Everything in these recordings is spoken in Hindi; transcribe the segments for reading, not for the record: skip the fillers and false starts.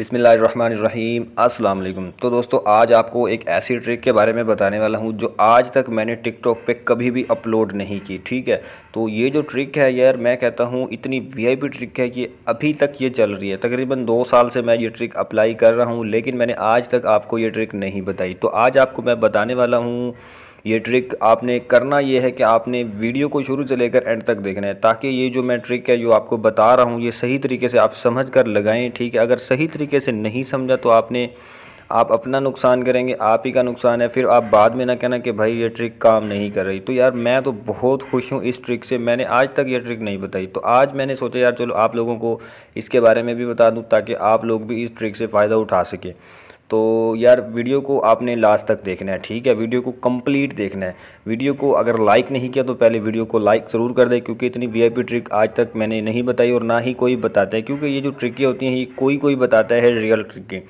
बिस्मिल्लाहिर्रहमानिर्रहीम अस्सलाम वालेकुम। तो दोस्तों आज आपको एक ऐसी ट्रिक के बारे में बताने वाला हूं जो आज तक मैंने टिकटॉक पे कभी भी अपलोड नहीं की, ठीक है। तो ये जो ट्रिक है यार, मैं कहता हूं इतनी वीआईपी ट्रिक है कि अभी तक ये चल रही है। तकरीबन 2 साल से मैं ये ट्रिक अप्लाई कर रहा हूँ, लेकिन मैंने आज तक आपको ये ट्रिक नहीं बताई। तो आज आपको मैं बताने वाला हूँ ये ट्रिक। आपने करना ये है कि आपने वीडियो को शुरू से लेकर एंड तक देखना है, ताकि ये जो मैं ट्रिक है जो आपको बता रहा हूँ ये सही तरीके से आप समझ कर लगाएं, ठीक है। अगर सही तरीके से नहीं समझा तो आप अपना नुकसान करेंगे, आप ही का नुकसान है। फिर आप बाद में ना कहना कि भाई ये ट्रिक काम नहीं कर रही। तो यार मैं तो बहुत खुश हूँ इस ट्रिक से, मैंने आज तक ये ट्रिक नहीं बताई। तो आज मैंने सोचा यार चलो आप लोगों को इसके बारे में भी बता दूँ, ताकि आप लोग भी इस ट्रिक से फ़ायदा उठा सकें। तो यार वीडियो को आपने लास्ट तक देखना है, ठीक है। वीडियो को कंप्लीट देखना है। वीडियो को अगर लाइक नहीं किया तो पहले वीडियो को लाइक ज़रूर कर दें, क्योंकि इतनी वीआईपी ट्रिक आज तक मैंने नहीं बताई और ना ही कोई बताता है। क्योंकि ये जो ट्रिकें होती हैं ये कोई कोई बताता है रियल ट्रिकें।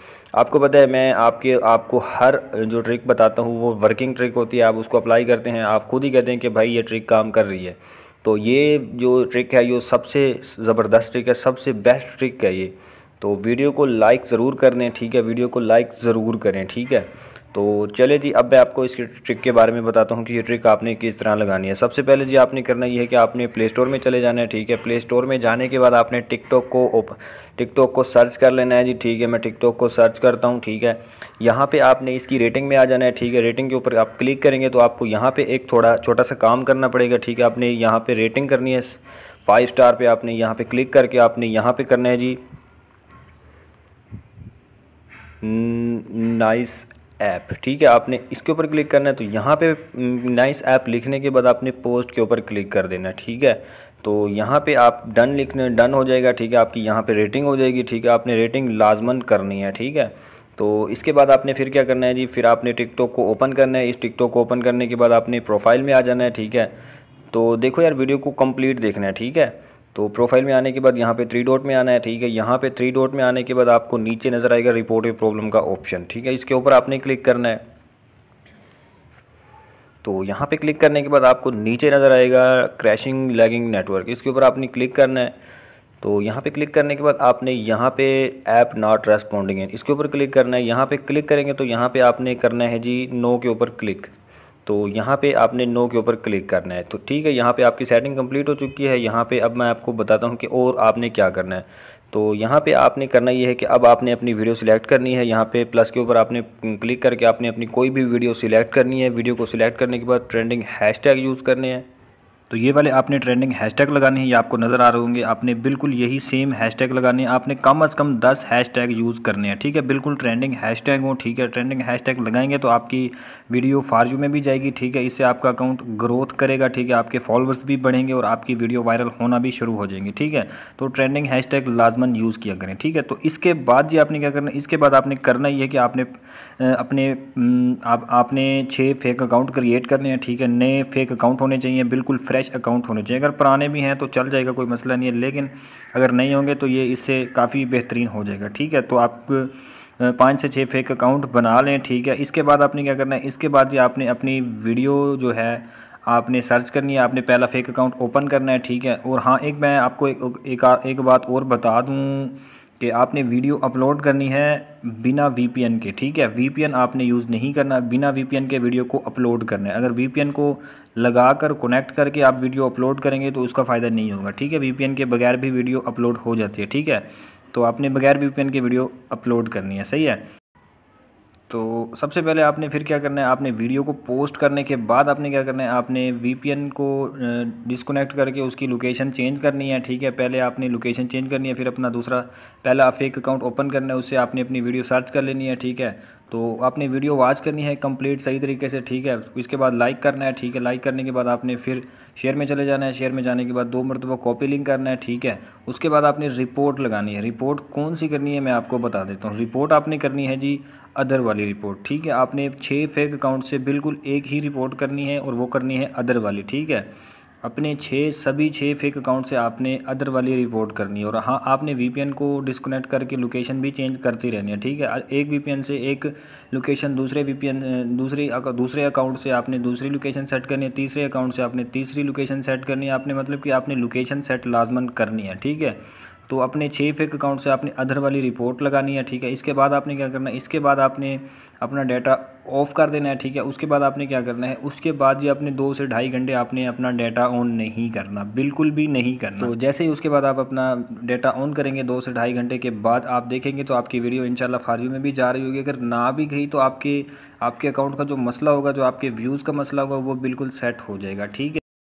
आपको पता है मैं आपको हर जो ट्रिक बताता हूँ वो वर्किंग ट्रिक होती है। आप उसको अप्लाई करते हैं, आप खुद ही कहते हैं कि भाई ये ट्रिक काम कर रही है। तो ये जो ट्रिक है ये सबसे ज़बरदस्त ट्रिक है, सबसे बेस्ट ट्रिक है ये। तो वीडियो को लाइक ज़रूर कर दें, ठीक है। वीडियो को लाइक ज़रूर करें, ठीक है। तो चले जी, अब मैं आपको इसके ट्रिक के बारे में बताता हूं कि ये ट्रिक आपने किस तरह लगानी है। सबसे पहले जी आपने करना ये है कि आपने प्ले स्टोर में चले जाना है, ठीक है। प्ले स्टोर में जाने के बाद आपने टिकटॉक को सर्च कर लेना है जी, ठीक है। मैं टिकटॉक को सर्च करता हूं, ठीक है। यहाँ पे आपने इसकी रेटिंग में आ जाना है, ठीक है। रेटिंग के ऊपर आप क्लिक करेंगे तो आपको यहाँ पर एक थोड़ा छोटा सा काम करना पड़ेगा, ठीक है। आपने यहाँ पर रेटिंग करनी है 5 स्टार पर। आपने यहाँ पर क्लिक करके आपने यहाँ पर करना है जी नाइस ऐप, ठीक है। आपने इसके ऊपर क्लिक करना है, तो यहाँ पे नाइस ऐप लिखने के बाद आपने पोस्ट के ऊपर क्लिक कर देना, ठीक है। तो यहाँ पे आप डन लिखने, डन हो जाएगा, ठीक है। आपकी यहाँ पे रेटिंग हो जाएगी, ठीक है। आपने रेटिंग लाजमन करनी है, ठीक है। तो इसके बाद आपने फिर क्या करना है जी, फिर आपने टिकटॉक को ओपन करना है। इस टिकटॉक को ओपन करने के बाद आपने प्रोफाइल में आ जाना है, ठीक है। तो देखो यार वीडियो को कंप्लीट देखना है, ठीक है। तो प्रोफाइल में आने के बाद यहाँ पे 3 डॉट में आना है, ठीक है। यहाँ पे 3 डॉट में आने के बाद आपको नीचे नज़र आएगा रिपोर्ट ए प्रॉब्लम का ऑप्शन, ठीक है। इसके ऊपर आपने क्लिक करना है। तो यहाँ पे क्लिक करने के बाद आपको नीचे नज़र आएगा क्रैशिंग लैगिंग नेटवर्क, इसके ऊपर आपने क्लिक करना है। तो यहाँ पे क्लिक करने के बाद आपने यहाँ पे ऐप नॉट रेस्पॉन्डिंग है, इसके ऊपर क्लिक करना है। यहाँ पे क्लिक करेंगे तो यहाँ पे आपने करना है जी नो के ऊपर क्लिक। तो यहाँ पे आपने नो के ऊपर क्लिक करना है, तो ठीक है। यहाँ पे आपकी सेटिंग कंप्लीट हो चुकी है। यहाँ पे अब मैं आपको बताता हूँ कि और आपने क्या करना है। तो यहाँ पे आपने करना ये है कि अब आपने अपनी वीडियो सिलेक्ट करनी है। यहाँ पे प्लस के ऊपर आपने क्लिक करके आपने अपनी कोई भी वीडियो सिलेक्ट करनी है। वीडियो को सिलेक्ट करने के बाद ट्रेंडिंग हैशटैग यूज़ करने हैं। तो ये वाले आपने ट्रेंडिंग हैशटैग लगाने हैं, ये आपको नज़र आ रहे होंगे। आपने बिल्कुल यही सेम हैशटैग लगाने हैं। आपने कम से कम 10 हैशटैग यूज़ करने हैं, ठीक है। बिल्कुल ट्रेंडिंग हैशटैग हो, ठीक है। ट्रेंडिंग हैशटैग लगाएंगे तो आपकी वीडियो फॉर यू में भी जाएगी, ठीक है। इससे आपका अकाउंट ग्रोथ करेगा, ठीक है। आपके फॉलोअर्स भी बढ़ेंगे और आपकी वीडियो वायरल होना भी शुरू हो जाएंगी, ठीक है। तो ट्रेंडिंग हैशटैग लाजमन यूज़ किया करें, ठीक है। तो इसके बाद जी आपने क्या करना है, इसके बाद आपने करना ये है कि आपने 6 फेक अकाउंट क्रिएट करने हैं, ठीक है। नए फेक अकाउंट होने चाहिए, बिल्कुल अकाउंट होने चाहिए। अगर पुराने भी हैं तो चल जाएगा, कोई मसला नहीं है, लेकिन अगर नहीं होंगे तो ये इससे काफ़ी बेहतरीन हो जाएगा, ठीक है। तो आप 5 से 6 फेक अकाउंट बना लें, ठीक है। इसके बाद आपने क्या करना है, इसके बाद ये आपने अपनी वीडियो जो है आपने सर्च करनी है। आपने पहला फेक अकाउंट ओपन करना है, ठीक है। और हाँ, एक मैं आपको एक बात और बता दूँ कि आपने वीडियो अपलोड करनी है बिना VPN के, ठीक है। VPN आपने यूज़ नहीं करना, बिना VPN के वीडियो को अपलोड करना है। अगर VPN को लगाकर कनेक्ट करके आप वीडियो अपलोड करेंगे तो उसका फ़ायदा नहीं होगा, ठीक है। VPN के बगैर भी वीडियो अपलोड हो जाती है, ठीक है। तो आपने बगैर VPN के वीडियो अपलोड करनी है, सही है। तो सबसे पहले आपने फिर क्या करना है, आपने वीडियो को पोस्ट करने के बाद आपने क्या करना है, आपने VPN को डिस्कनेक्ट करके उसकी लोकेशन चेंज करनी है, ठीक है। पहले आपने लोकेशन चेंज करनी है, फिर अपना पहला फेक अकाउंट ओपन करना है, उससे आपने अपनी वीडियो सर्च कर लेनी है, ठीक है। तो आपने वीडियो वॉच करनी है कंप्लीट सही तरीके से, ठीक है। इसके बाद लाइक करना है, ठीक है। लाइक करने के बाद आपने फिर शेयर में चले जाना है। शेयर में जाने के बाद 2 मरतबा कॉपी लिंक करना है, ठीक है। उसके बाद आपने रिपोर्ट लगानी है। रिपोर्ट कौन सी करनी है मैं आपको बता देता हूँ। रिपोर्ट आपने करनी है जी अदर वाली रिपोर्ट, ठीक है। आपने 6 फेक अकाउंट से बिल्कुल एक ही रिपोर्ट करनी है और वो करनी है अदर वाली, ठीक है। अपने 6 फेक अकाउंट से आपने अदर वाली रिपोर्ट करनी है। और हाँ, आपने VPN को डिस्कनेक्ट करके लोकेशन भी चेंज करती रहनी है, ठीक है। एक VPN से एक लोकेशन, दूसरे अकाउंट से आपने दूसरी लोकेशन सेट करनी है, तीसरे अकाउंट से आपने तीसरी लोकेशन सेट करनी है। आपने मतलब कि आपने लोकेशन सेट लाजमन करनी है, ठीक है। तो अपने 6 फेक अकाउंट से आपने अदर वाली रिपोर्ट लगानी है, ठीक है। इसके बाद आपने क्या करना है, इसके बाद आपने अपना डाटा ऑफ़ कर देना है, ठीक है। उसके बाद आपने क्या करना है, उसके बाद ये अपने 2 से ढाई घंटे आपने अपना डाटा ऑन नहीं करना, बिल्कुल भी नहीं करना। तो जैसे ही उसके बाद आप अपना डाटा ऑन करेंगे 2 से ढाई घंटे के बाद आप देखेंगे तो आपकी वीडियो इंशाल्लाह फार्यू में भी जा रही होगी। अगर ना भी गई तो आपके अकाउंट का जो मसला होगा, जो आपके व्यूज़ का मसला होगा वो बिल्कुल सेट हो जाएगा, ठीक है।